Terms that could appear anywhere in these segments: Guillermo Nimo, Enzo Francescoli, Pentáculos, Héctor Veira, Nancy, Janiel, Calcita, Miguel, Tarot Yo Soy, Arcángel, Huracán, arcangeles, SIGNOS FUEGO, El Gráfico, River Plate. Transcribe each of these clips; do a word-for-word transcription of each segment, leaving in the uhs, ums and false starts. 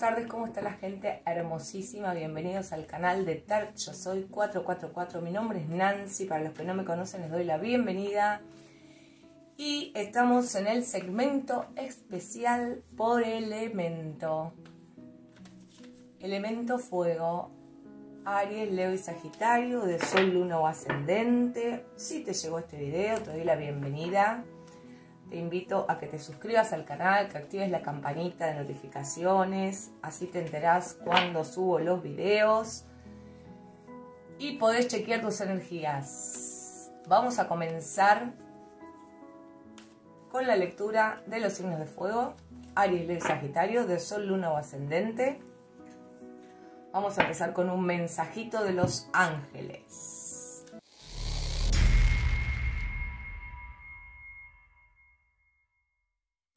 tardes, ¿cómo está la gente hermosísima? Bienvenidos al canal de Tarot Yo Soy cuatro cuatro cuatro. Mi nombre es Nancy, para los que no me conocen les doy la bienvenida. Y estamos en el segmento especial por elemento. Elemento fuego, Aries, Leo y Sagitario, de Sol, Luna o Ascendente. Si te llegó este video, te doy la bienvenida. Te invito a que te suscribas al canal, que actives la campanita de notificaciones, así te enterás cuando subo los videos y podés chequear tus energías. Vamos a comenzar con la lectura de los signos de fuego, Aries, Leo y Sagitario, de Sol, Luna o Ascendente. Vamos a empezar con un mensajito de los ángeles.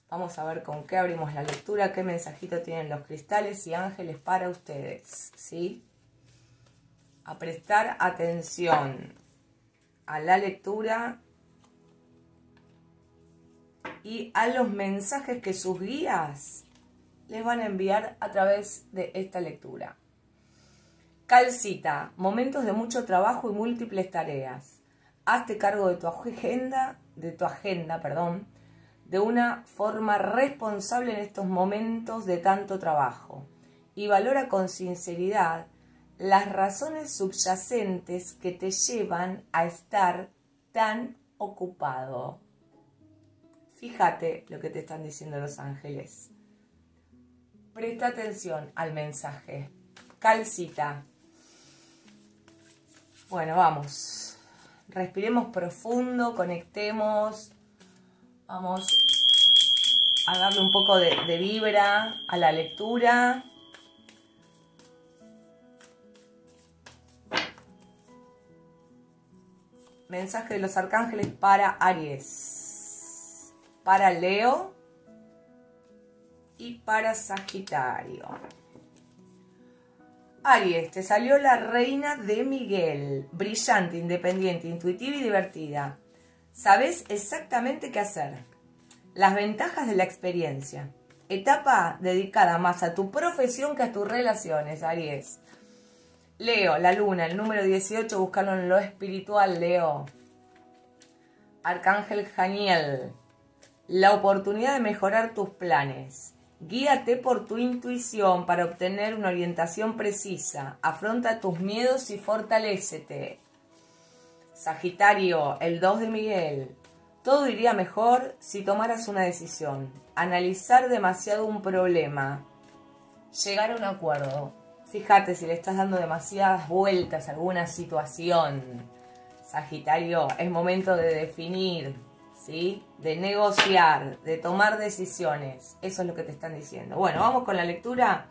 Vamos a ver con qué abrimos la lectura, qué mensajito tienen los cristales y ángeles para ustedes, ¿sí? A prestar atención a la lectura y a los mensajes que sus guías les van a enviar a través de esta lectura. Calcita, momentos de mucho trabajo y múltiples tareas. Hazte cargo de tu agenda, de tu agenda, perdón, de una forma responsable en estos momentos de tanto trabajo y valora con sinceridad las razones subyacentes que te llevan a estar tan ocupado. Fíjate lo que te están diciendo los ángeles. Presta atención al mensaje. Calcita. Bueno, vamos. Respiremos profundo, conectemos. Vamos a darle un poco de, de vibra a la lectura. Mensaje de los arcángeles para Aries, para Leo y para Sagitario. Aries, te salió la reina de Miguel, brillante, independiente, intuitiva y divertida. Sabes exactamente qué hacer. Las ventajas de la experiencia. Etapa dedicada más a tu profesión que a tus relaciones, Aries. Leo, la luna, el número dieciocho, búscalo en lo espiritual, Leo. Arcángel Janiel, la oportunidad de mejorar tus planes. Guíate por tu intuición para obtener una orientación precisa. Afronta tus miedos y fortalécete. Sagitario, el dos de Miguel. Todo iría mejor si tomaras una decisión. Analizar demasiado un problema. Llegar a un acuerdo. Fíjate si le estás dando demasiadas vueltas a alguna situación. Sagitario, es momento de definir, ¿sí? De negociar, de tomar decisiones. Eso es lo que te están diciendo. Bueno, vamos con la lectura.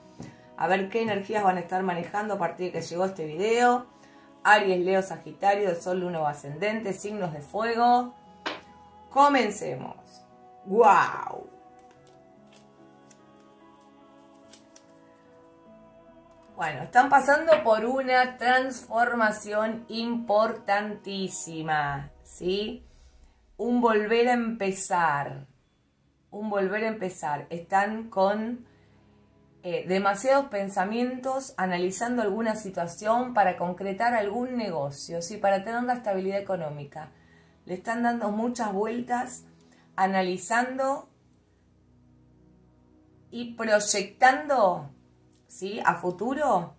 A ver qué energías van a estar manejando a partir de que llegó este video. Aries, Leo, Sagitario, de Sol, Luna o Ascendente, signos de fuego. Comencemos. ¡Wow! Bueno, están pasando por una transformación importantísima, ¿sí? Un volver a empezar. Un volver a empezar. Están con... Eh, demasiados pensamientos analizando alguna situación para concretar algún negocio, ¿sí? Para tener una estabilidad económica. Le están dando muchas vueltas, analizando y proyectando, ¿sí? A futuro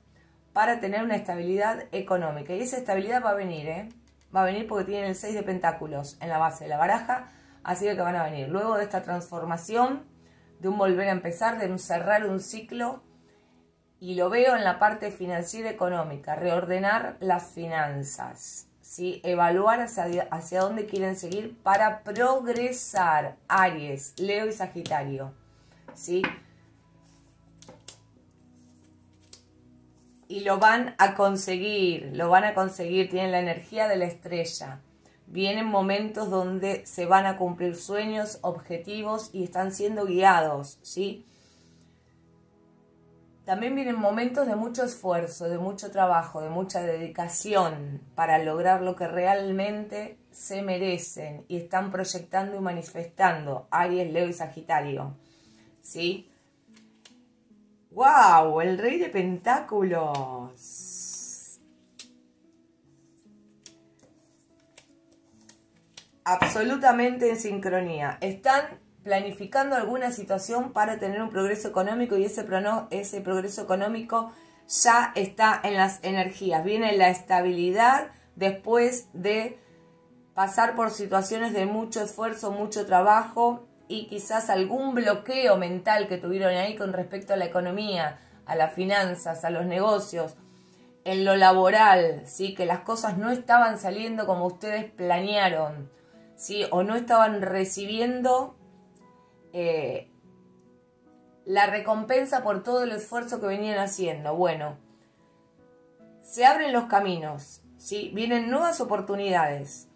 para tener una estabilidad económica. Y esa estabilidad va a venir, ¿eh? Va a venir porque tienen el seis de pentáculos en la base de la baraja, así que van a venir. Luego de esta transformación, de un volver a empezar, de un cerrar un ciclo, y lo veo en la parte financiera económica, reordenar las finanzas, ¿sí? Evaluar hacia, hacia dónde quieren seguir para progresar, Aries, Leo y Sagitario, ¿sí? Y lo van a conseguir, lo van a conseguir, tienen la energía de la estrella. Vienen momentos donde se van a cumplir sueños, objetivos y están siendo guiados, ¿sí? También vienen momentos de mucho esfuerzo, de mucho trabajo, de mucha dedicación para lograr lo que realmente se merecen y están proyectando y manifestando, Aries, Leo y Sagitario, ¿sí? ¡Wow! El Rey de Pentáculos. Absolutamente en sincronía. Están planificando alguna situación para tener un progreso económico y ese, prono ese progreso económico ya está en las energías. Viene la estabilidad después de pasar por situaciones de mucho esfuerzo, mucho trabajo y quizás algún bloqueo mental que tuvieron ahí con respecto a la economía, a las finanzas, a los negocios, en lo laboral, ¿sí? Que las cosas no estaban saliendo como ustedes planearon, ¿sí? O no estaban recibiendo eh, la recompensa por todo el esfuerzo que venían haciendo. Bueno, se abren los caminos, ¿sí? Vienen nuevas oportunidades.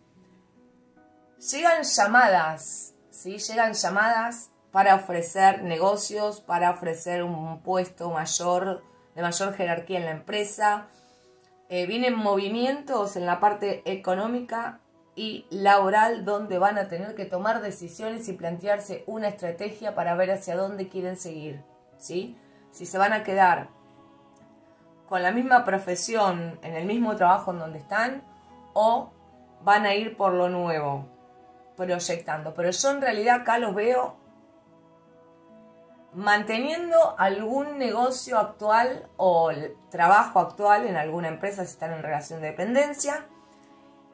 Llegan llamadas, ¿sí? Llegan llamadas para ofrecer negocios, para ofrecer un puesto mayor, de mayor jerarquía en la empresa. Eh, vienen movimientos en la parte económica y laboral donde van a tener que tomar decisiones y plantearse una estrategia para ver hacia dónde quieren seguir, ¿sí? Si se van a quedar con la misma profesión, en el mismo trabajo en donde están, o van a ir por lo nuevo, proyectando. Pero yo en realidad acá los veo manteniendo algún negocio actual o el trabajo actual en alguna empresa si están en relación de dependencia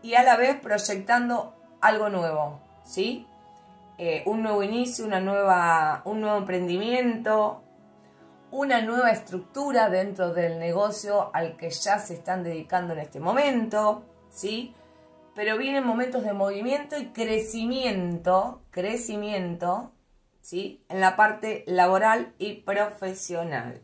y a la vez proyectando algo nuevo, ¿sí? Eh, un nuevo inicio, una nueva, un nuevo emprendimiento, una nueva estructura dentro del negocio al que ya se están dedicando en este momento, ¿sí? Pero vienen momentos de movimiento y crecimiento, crecimiento, ¿sí? En la parte laboral y profesional.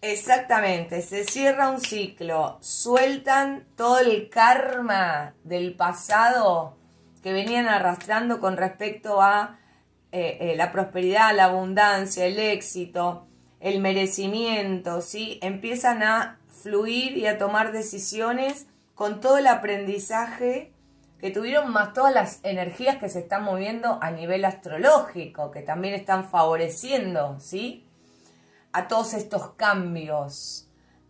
Exactamente, se cierra un ciclo, sueltan todo el karma del pasado que venían arrastrando con respecto a eh, eh, la prosperidad, la abundancia, el éxito, el merecimiento, ¿sí? Empiezan a fluir y a tomar decisiones con todo el aprendizaje que tuvieron, más todas las energías que se están moviendo a nivel astrológico, que también están favoreciendo, ¿sí? A todos estos cambios,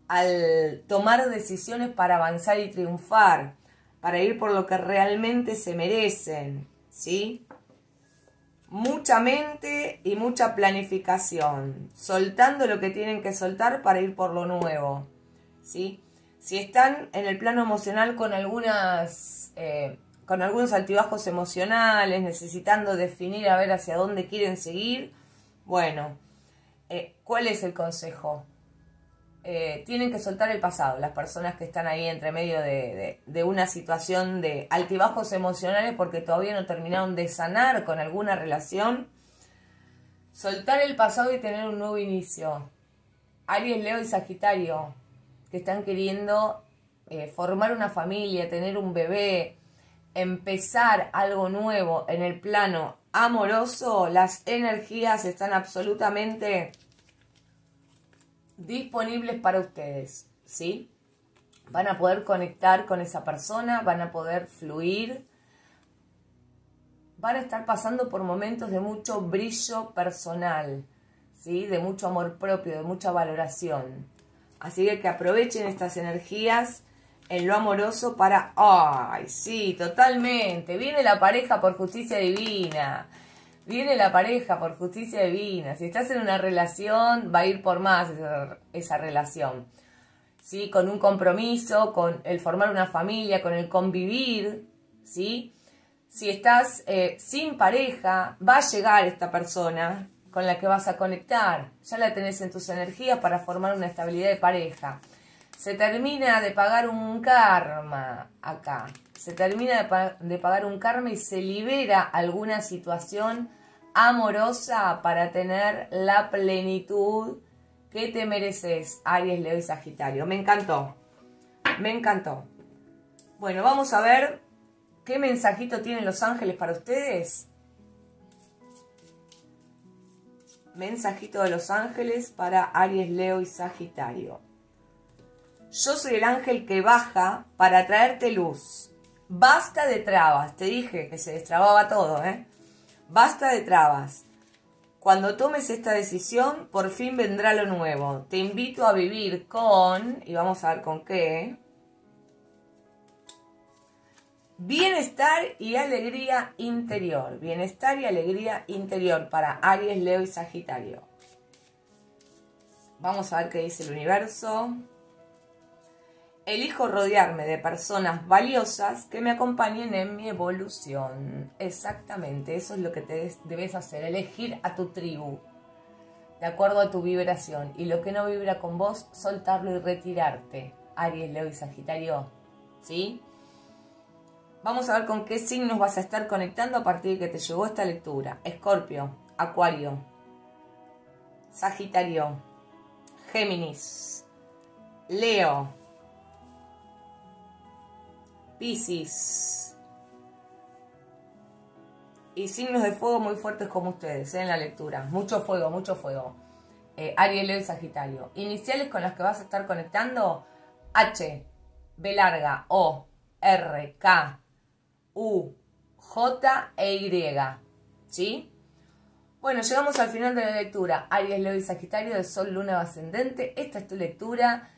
al tomar decisiones para avanzar y triunfar, para ir por lo que realmente se merecen, ¿sí? Mucha mente y mucha planificación, soltando lo que tienen que soltar para ir por lo nuevo. ¿Sí? Si están en el plano emocional con, algunas, eh, con algunos altibajos emocionales, necesitando definir a ver hacia dónde quieren seguir, bueno, eh, ¿cuál es el consejo? Eh, tienen que soltar el pasado, las personas que están ahí entre medio de, de, de una situación de altibajos emocionales porque todavía no terminaron de sanar con alguna relación, soltar el pasado y tener un nuevo inicio. Aries, Leo y Sagitario, que están queriendo eh, formar una familia, tener un bebé, empezar algo nuevo en el plano amoroso, las energías están absolutamente disponibles para ustedes, ¿sí? Van a poder conectar con esa persona, van a poder fluir, van a estar pasando por momentos de mucho brillo personal, ¿sí? De mucho amor propio, de mucha valoración. Así que, que aprovechen estas energías en lo amoroso para... ¡Ay, sí! Totalmente. Viene la pareja por justicia divina. Viene la pareja por justicia divina. Si estás en una relación, va a ir por más esa, esa relación. ¿Sí? Con un compromiso, con el formar una familia, con el convivir. ¿Sí? Si estás eh, sin pareja, va a llegar esta persona con la que vas a conectar, ya la tenés en tus energías para formar una estabilidad de pareja. Se termina de pagar un karma acá, se termina de, pa de pagar un karma y se libera alguna situación amorosa para tener la plenitud que te mereces, Aries, Leo y Sagitario. Me encantó, me encantó. Bueno, vamos a ver qué mensajito tienen los ángeles para ustedes. Mensajito de los ángeles para Aries, Leo y Sagitario. Yo soy el ángel que baja para traerte luz. Basta de trabas. Te dije que se destrababa todo, ¿eh? Basta de trabas. Cuando tomes esta decisión, por fin vendrá lo nuevo. Te invito a vivir con, y vamos a ver con qué, bienestar y alegría interior. Bienestar y alegría interior para Aries, Leo y Sagitario. Vamos a ver qué dice el universo. Elijo rodearme de personas valiosas que me acompañen en mi evolución. Exactamente, eso es lo que te debes hacer, elegir a tu tribu, de acuerdo a tu vibración. Y lo que no vibra con vos, soltarlo y retirarte. Aries, Leo y Sagitario, ¿sí? Vamos a ver con qué signos vas a estar conectando a partir de que te llegó esta lectura. Escorpio, Acuario, Sagitario, Géminis, Leo, Piscis y signos de fuego muy fuertes como ustedes, ¿eh? En la lectura. Mucho fuego, mucho fuego. Eh, Aries, Leo y Sagitario. Iniciales con las que vas a estar conectando: H, B larga, O, R, K, U, J e Y. ¿Sí? Bueno, llegamos al final de la lectura. Aries, Leo y Sagitario de Sol, Luna o Ascendente. Esta es tu lectura.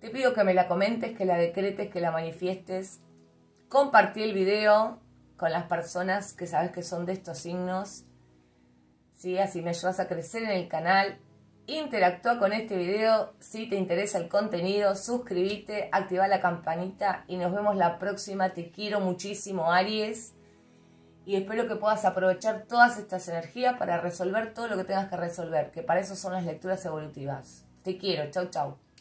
Te pido que me la comentes, que la decretes, que la manifiestes. Compartí el video con las personas que sabes que son de estos signos, ¿sí? Así me ayudas a crecer en el canal. Interactúa con este video si te interesa el contenido. Suscríbete, activa la campanita y nos vemos la próxima. Te quiero muchísimo, Aries. Y espero que puedas aprovechar todas estas energías para resolver todo lo que tengas que resolver, que para eso son las lecturas evolutivas. Te quiero. Chau, chau.